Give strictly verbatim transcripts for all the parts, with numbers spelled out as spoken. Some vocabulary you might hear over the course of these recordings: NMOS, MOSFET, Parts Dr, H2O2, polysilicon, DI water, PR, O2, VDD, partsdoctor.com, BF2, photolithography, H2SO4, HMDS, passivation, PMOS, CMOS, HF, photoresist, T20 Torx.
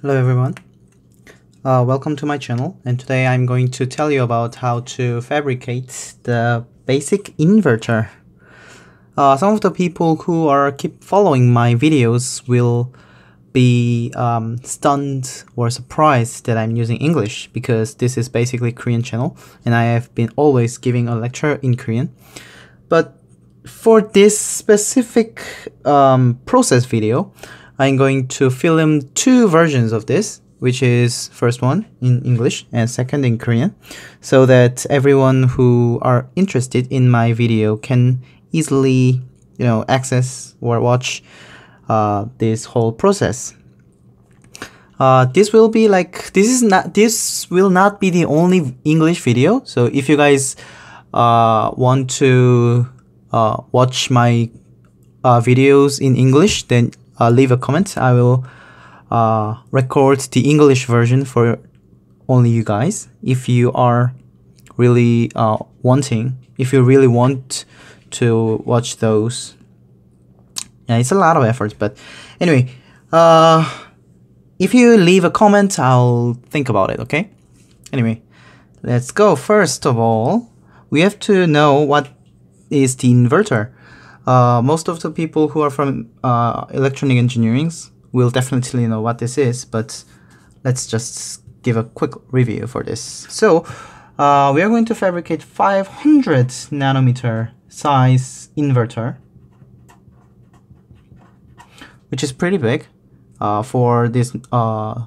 Hello everyone, uh, welcome to my channel, and today I'm going to tell you about how to fabricate the basic inverter. Uh, some of the people who are keep following my videos will be um, stunned or surprised that I'm using English, because this is basically Korean channel and I have been always giving a lecture in Korean. But for this specific um, process video, I'm going to film two versions of this, which is first one in English and second in Korean, so that everyone who are interested in my video can easily, you know, access or watch uh, this whole process. Uh, this will be like this is not this will not be the only English video. So if you guys uh, want to uh, watch my uh, videos in English, then Uh, leave a comment. I will uh, record the English version for only you guys. If you are really uh, wanting, if you really want to watch those, yeah, it's a lot of effort. But anyway, uh, if you leave a comment, I'll think about it. Okay. Anyway, let's go. First of all, we have to know what is the inverter. Uh, most of the people who are from uh, electronic engineering will definitely know what this is, but let's just give a quick review for this. So uh, we are going to fabricate five hundred nanometer size inverter, which is pretty big uh, for this uh,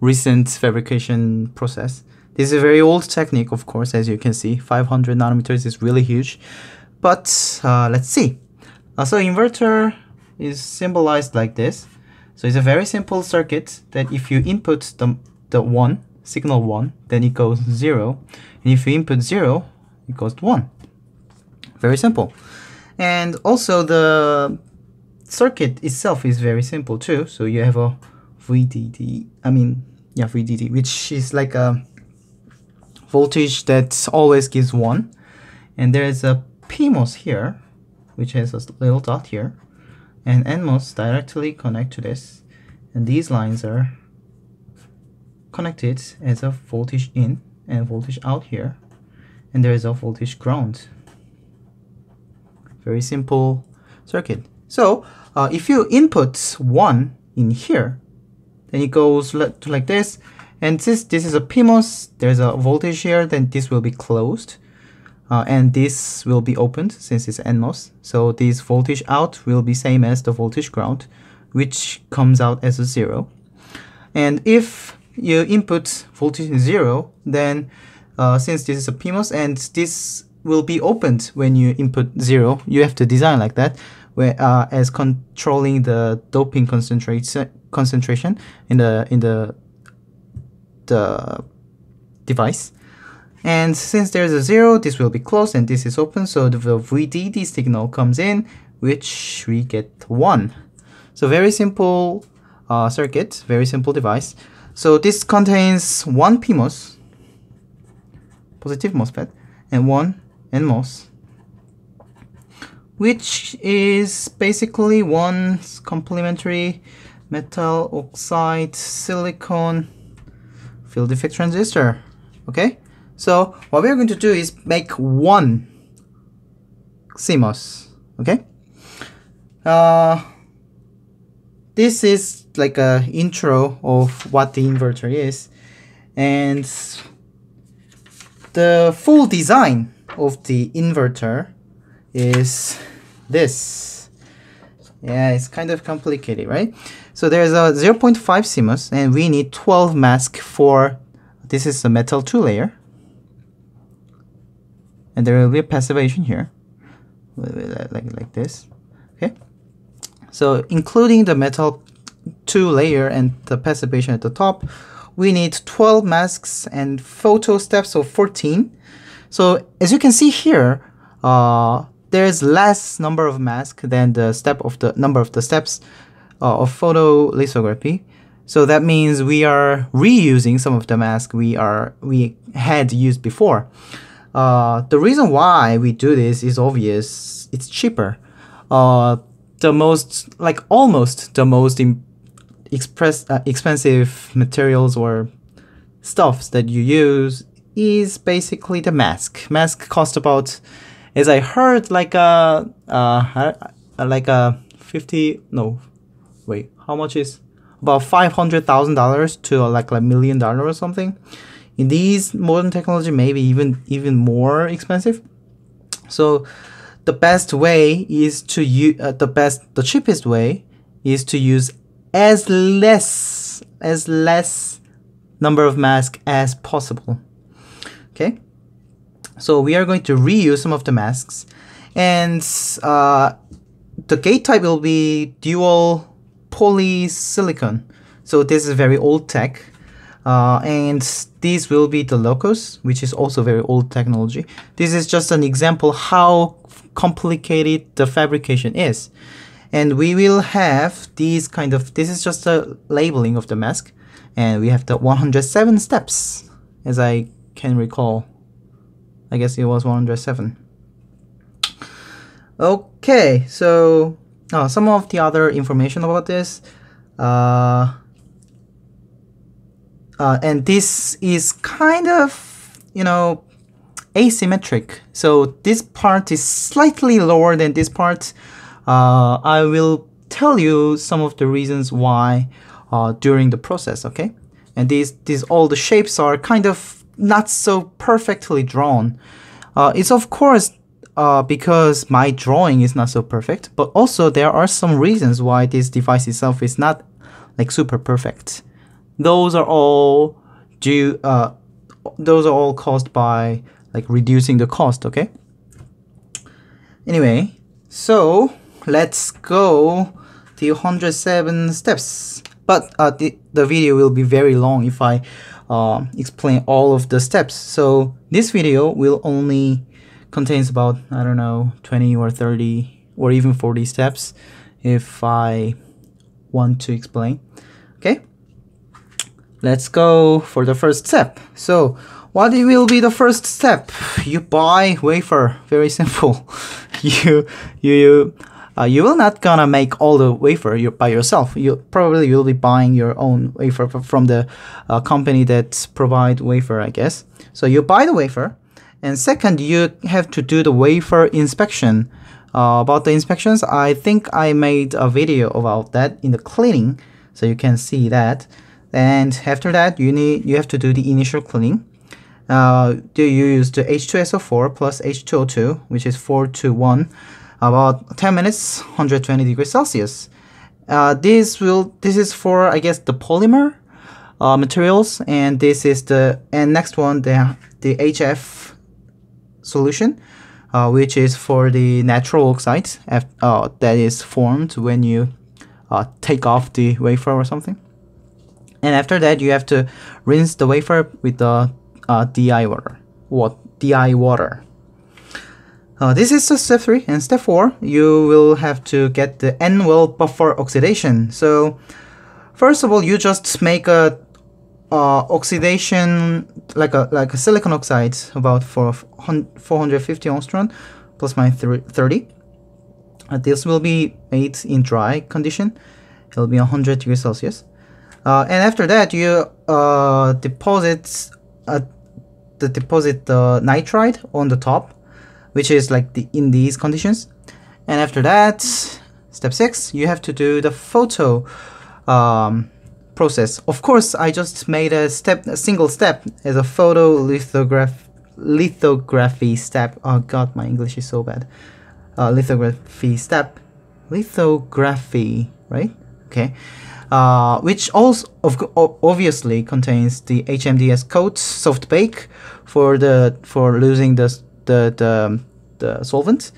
recent fabrication process. This is a very old technique, of course, as you can see. five hundred nanometers is really huge. But uh, let's see. Uh, so inverter is symbolized like this. So it's a very simple circuit that if you input the, the one, signal one, then it goes zero. And if you input zero, it goes to one. Very simple. And also the circuit itself is very simple too. So you have a V D D, I mean, yeah, V D D, which is like a voltage that always gives one. And there is a P MOS here, which has a little dot here, and N MOS directly connect to this, and these lines are connected as a voltage in and voltage out here, and there is a voltage ground. Very simple circuit. So uh, if you input one in here, then it goes like this, and since this is a P MOS, there's a voltage here, then this will be closed. Uh, and this will be opened since it's N MOS. So this voltage out will be same as the voltage ground, which comes out as a zero. And if you input voltage zero, then uh, since this is a P MOS and this will be opened when you input zero, you have to design like that, where uh, as controlling the doping concentration concentration in the in the the device. And since there's a zero, this will be closed and this is open, so the V D D signal comes in, which we get one. So very simple uh, circuit, very simple device. So this contains one P MOS, positive MOSFET, and one N MOS, which is basically one complementary metal oxide silicon field defect transistor, okay? So what we're going to do is make one C MOS, okay? Uh, this is like a intro of what the inverter is, and the full design of the inverter is this. Yeah, it's kind of complicated, right? So there's a zero point five C MOS, and we need twelve masks for, this is a metal two layer. And there will be a passivation here, like, like this, okay? So including the metal two layer and the passivation at the top, we need twelve masks and photo steps of fourteen. So as you can see here, uh, there's less number of masks than the step of the number of the steps uh, of photolithography. So that means we are reusing some of the masks we are we had used before. Uh, the reason why we do this is obvious. It's cheaper. Uh, the most, like almost the most im express, uh, expensive materials or stuffs that you use is basically the mask. Mask cost about, as I heard, like a uh, like a fifty. No, wait, how much is about five hundred thousand dollars to like a million dollars or something? In these modern technology, maybe even even more expensive. So the best way is to use uh, the best the cheapest way is to use as less as less number of masks as possible. Okay, so we are going to reuse some of the masks, and uh, the gate type will be dual polysilicon. So this is very old tech, uh, and this will be the locus, which is also very old technology. This is just an example how complicated the fabrication is, and we will have these kind of. This is just a labeling of the mask, and we have the one hundred seven steps, as I can recall. I guess it was one hundred seven. Okay, so oh, some of the other information about this, uh, uh, and this is kind of, you know, asymmetric. So this part is slightly lower than this part. Uh, I will tell you some of the reasons why uh, during the process. Okay, and these these all the shapes are kind of not so perfectly drawn. Uh, it's of course uh, because my drawing is not so perfect, but also there are some reasons why this device itself is not like super perfect. Those are all due. Uh, those are all caused by like reducing the cost. Okay. Anyway, so let's go to one hundred seven steps. But uh, the the video will be very long if I Uh, explain all of the steps. So this video will only contains about, I don't know, twenty or thirty or even forty steps if I want to explain. Okay, let's go for the first step. So what will be the first step? You buy wafer. Very simple. you you you uh, you will not gonna make all the wafer you by yourself. You probably will be buying your own wafer from the uh, company that provide wafer, I guess. So you buy the wafer, and second, you have to do the wafer inspection. Uh, about the inspections, I think I made a video about that in the cleaning, so you can see that. And after that, you need you have to do the initial cleaning. Uh, do you use the H two S O four plus H two O two, which is four to one. About ten minutes, one hundred twenty degrees Celsius. Uh, this will this is for, I guess, the polymer uh, materials, and this is the and next one the the H F solution, uh, which is for the natural oxide F, uh, that is formed when you uh, take off the wafer or something. And after that, you have to rinse the wafer with the uh, D I water. What D I water? Uh, this is step three, and step four, you will have to get the annual buffer oxidation. So, first of all, you just make a uh, oxidation like a like a silicon oxide about for four hundred fifty angstrom plus minus thirty. Uh, this will be made in dry condition. It'll be one hundred degrees Celsius, uh, and after that, you uh, deposit uh, the deposit the nitride on the top, which is like the in these conditions. And after that, step six, you have to do the photo um, process. Of course, I just made a step, a single step as a photo lithograph, lithography step. Oh God, my English is so bad. Uh, lithography step, lithography, right? Okay, uh, which also of, obviously contains the H M D S coat soft bake for the for losing the The, the, the solvent,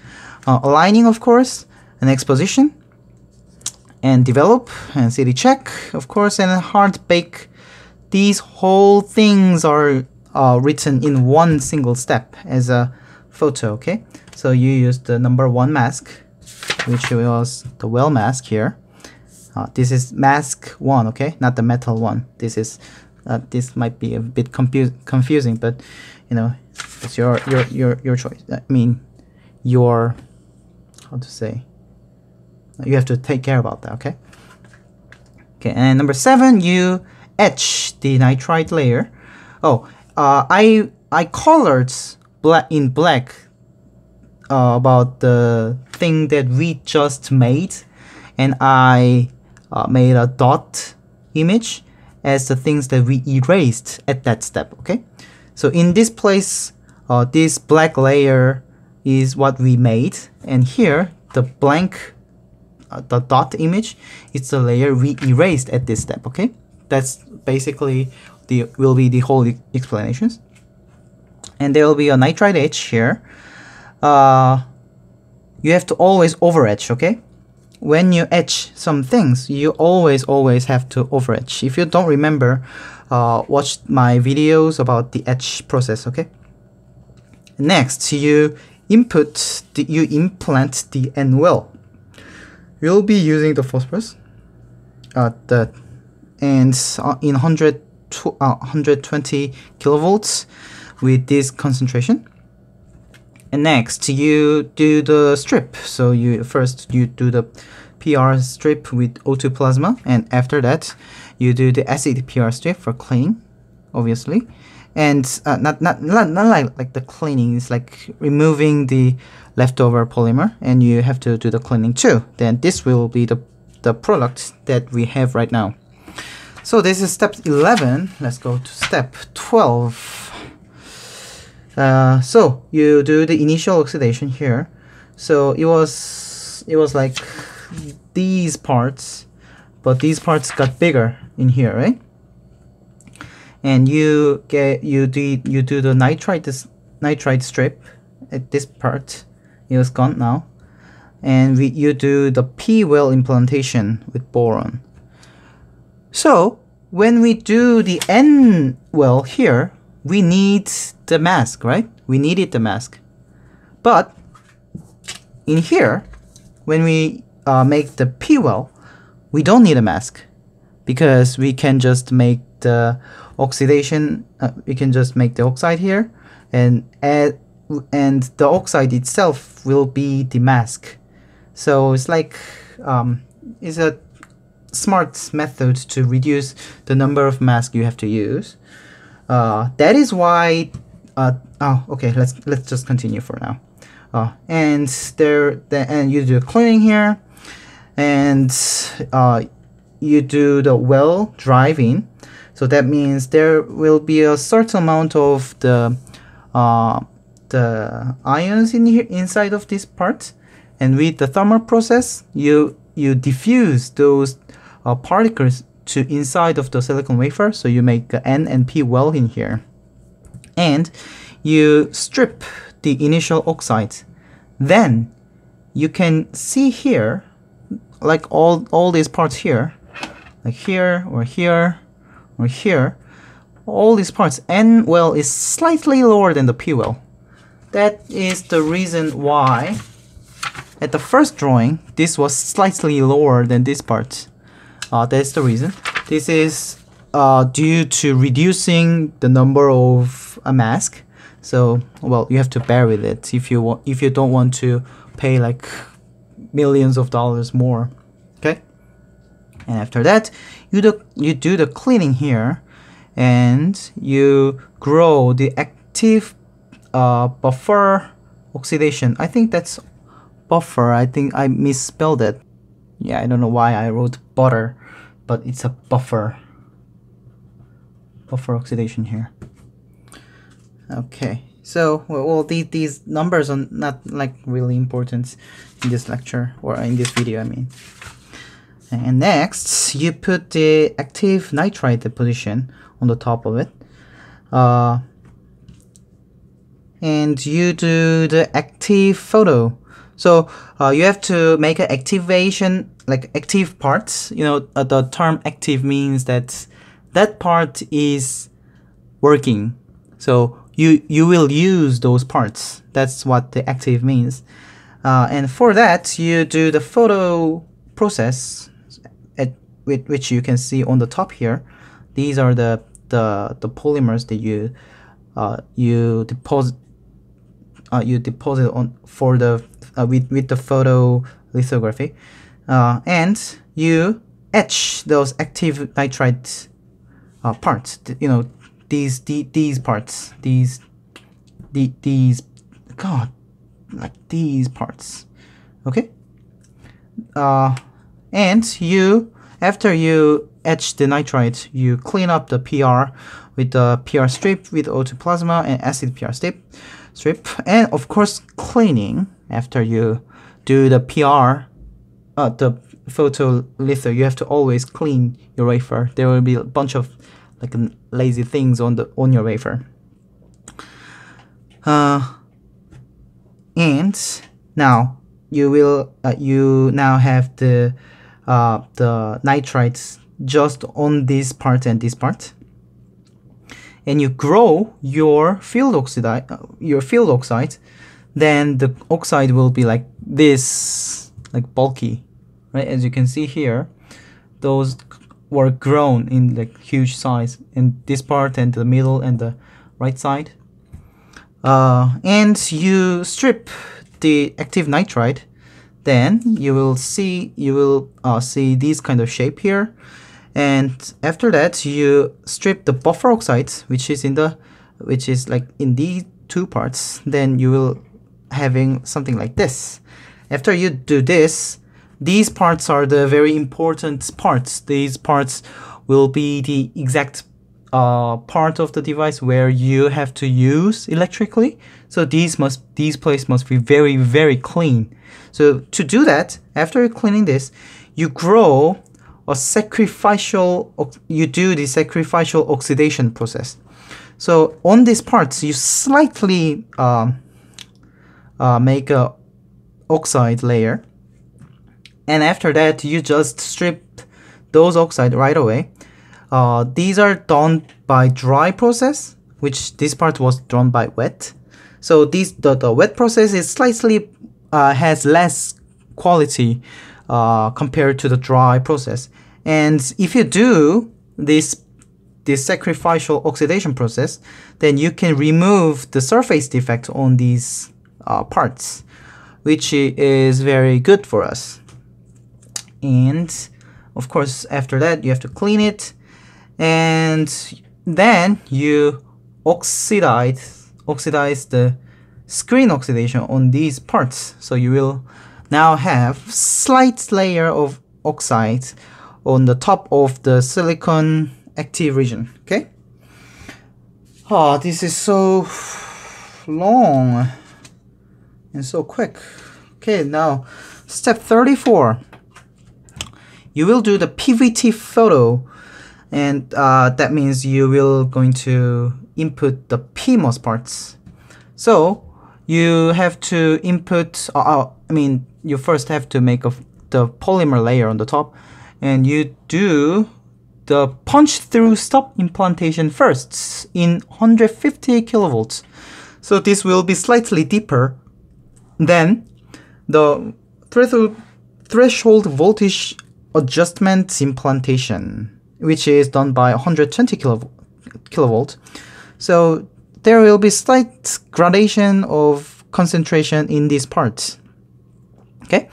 uh, aligning of course, an exposition, and develop, and C D check of course, and hard bake. These whole things are uh, written in one single step as a photo. Okay, so you use the number one mask, which was the well mask here. Uh, this is mask one, okay, not the metal one. This is uh, this might be a bit confuse confusing, but you know. It's your, your, your, your choice. I mean, your, how to say, you have to take care about that, okay? Okay, and number seven, you etch the nitride layer. Oh, uh, I I colored black in black uh, about the thing that we just made, and I uh, made a dot image as the things that we erased at that step. Okay, so in this place, uh, this black layer is what we made, and here the blank uh, the dot image is the layer we erased at this step. Okay, that's basically the will be the whole explanations, and there will be a nitride etch here. Uh, you have to always over etch. Okay, when you etch some things, you always always have to over etch. If you don't remember, uh, watch my videos about the etch process. Okay, next you input the, you implant the N well. You'll be using the phosphorus at the and in one hundred twenty kilovolts with this concentration. And next you do the strip. So you first you do the P R strip with O two plasma, and after that you do the acid P R strip for cleaning, obviously. And uh, not, not, not, not like, like the cleaning, it's like removing the leftover polymer, and you have to do the cleaning too. Then this will be the, the product that we have right now. So this is step eleven. Let's go to step twelve. Uh, so you do the initial oxidation here. So it was, it was like these parts, but these parts got bigger in here, right? And you get you do you do the nitride this nitride strip at this part. It was gone now, and we you do the P well implantation with boron. So when we do the N well here, we need the mask, right? We needed the mask, but in here, when we uh, make the P well, we don't need a mask because we can just make the oxidation, uh, we can just make the oxide here, and add, and the oxide itself will be the mask. So it's like um, it's a smart method to reduce the number of masks you have to use. Uh, that is why. Uh, oh, okay. Let's let's just continue for now. Uh, and there, the, and you do cleaning here, and uh, you do the well driving. So that means there will be a certain amount of the uh, the ions in here inside of this part, and with the thermal process, you you diffuse those uh, particles to inside of the silicon wafer. So you make N and P well in here, and you strip the initial oxide. Then you can see here, like all all these parts here, like here or here. Or here, all these parts, N well is slightly lower than the P well. That is the reason why at the first drawing this was slightly lower than this part. Uh, that's the reason. This is uh, due to reducing the number of a mask. So well, you have to bear with it if you want, if you don't want to pay like millions of dollars more. Okay. And after that, you do you do the cleaning here, and you grow the active uh, buffer oxidation. I think that's buffer. I think I misspelled it. Yeah, I don't know why I wrote butter, but it's a buffer. Buffer oxidation here. Okay. So well, these these numbers are not like really important in this lecture or in this video. I mean. And next, you put the active nitride deposition on the top of it. Uh, and you do the active photo. So uh, you have to make an activation, like active parts. You know, uh, the term active means that that part is working. So you, you will use those parts. That's what the active means. Uh, and for that, you do the photo process. With which you can see on the top here, these are the the, the polymers that you uh, you deposit uh, you deposit on for the uh, with with the photolithography, uh, and you etch those active nitride uh, parts. You know, these the, these parts, these the, these God, like these parts. Okay. Uh, and you after you etch the nitride, you clean up the P R with the P R strip with O two plasma and acid P R strip, strip, and of course cleaning after you do the P R, uh, the photolitho. You have to always clean your wafer. There will be a bunch of like lazy things on the on your wafer. Uh, and now you will uh, you now have the uh, the nitrides just on this part and this part, and you grow your field oxide your field oxide, then the oxide will be like this, like bulky, right? As you can see here, those were grown in like huge size in this part and the middle and the right side. Uh, and you strip the active nitride, then you will see you will uh, see this kind of shape here. And after that, you strip the buffer oxides, which is in the which is like in these two parts. Then you will having something like this. After you do this, these parts are the very important parts. These parts will be the exact uh, part of the device where you have to use electrically. So these must these places must be very very clean. So to do that, after cleaning this, you grow a sacrificial. You do the sacrificial oxidation process. So on these parts, you slightly um, uh, make a oxide layer. And after that, you just strip those oxide right away. Uh, these are done by dry process, which this part was done by wet. So these the, the wet process is slightly uh, has less quality uh, compared to the dry process. And if you do this this sacrificial oxidation process, then you can remove the surface defect on these uh, parts, which is very good for us. And of course, after that, you have to clean it, and then you oxidize oxidize the screen oxidation on these parts. So you will now have slight layer of oxide on the top of the silicon active region. Okay. Oh, this is so long and so quick. Okay, now step thirty-four. You will do the P V T photo, and uh, that means you will going to input the P MOS parts. So you have to input, uh, I mean, you first have to make a, the polymer layer on the top, and you do the punch-through stop implantation first in one hundred fifty kilovolts. So this will be slightly deeper than the threshold voltage adjustment implantation, which is done by one hundred twenty kilovolt. So there will be slight gradation of concentration in these parts. Okay.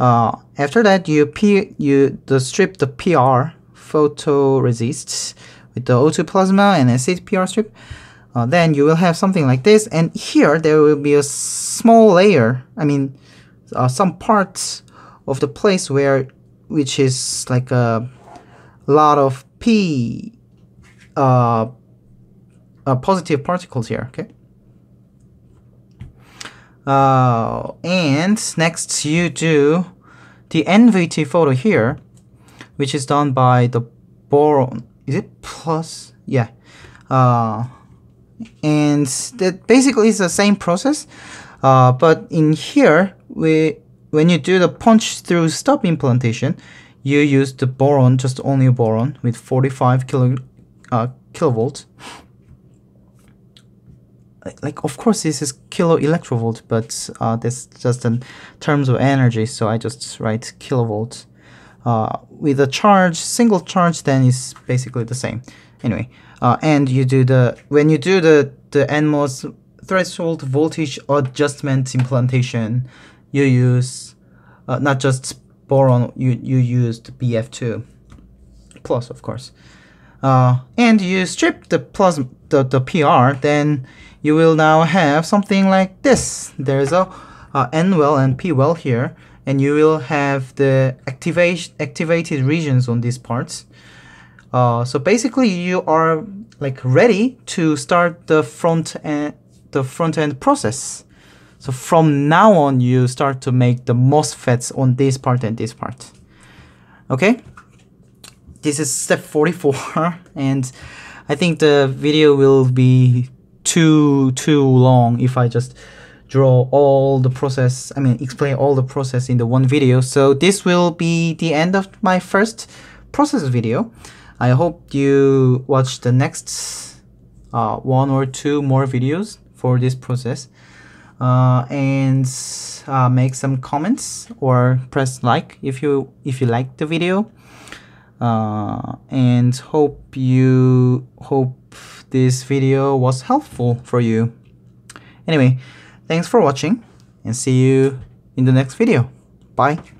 Uh, after that, you p you the strip the P R photoresist with the O two plasma and acid P R strip. Uh, then you will have something like this, and here there will be a small layer. I mean, uh, some parts of the place where which is like a lot of P uh, uh, positive particles here, okay? Uh, and next you do the N V T photo here, which is done by the boron, is it plus? Yeah. Uh, and that basically is the same process, uh, but in here, we when you do the punch through stop implantation, you use the boron, just only boron, with forty-five kilovolts. Like, of course, this is kilo electrovolt, but uh, that's just in terms of energy, so I just write kilovolt. Uh, with a charge, single charge, then it's basically the same. Anyway, uh, and you do the when you do the the N MOS threshold voltage adjustment implantation, you use uh, not just boron you, you used B F two plus, of course, uh, and you strip the plus the, the P R, then you will now have something like this. There's a uh, N well and P well here, and you will have the activation activated regions on these parts. Uh, so basically, you are like ready to start the front end, the front end process. So from now on, you start to make the MOSFETs on this part and this part. Okay, this is step forty-four, and I think the video will be too too long if I just draw all the process. I mean, explain all the process in the one video. So this will be the end of my first process video. I hope you watch the next uh, one or two more videos for this process. Uh, and uh, make some comments or press like if you if you like the video, uh, and hope you hope this video was helpful for you. Anyway, thanks for watching and see you in the next video. Bye.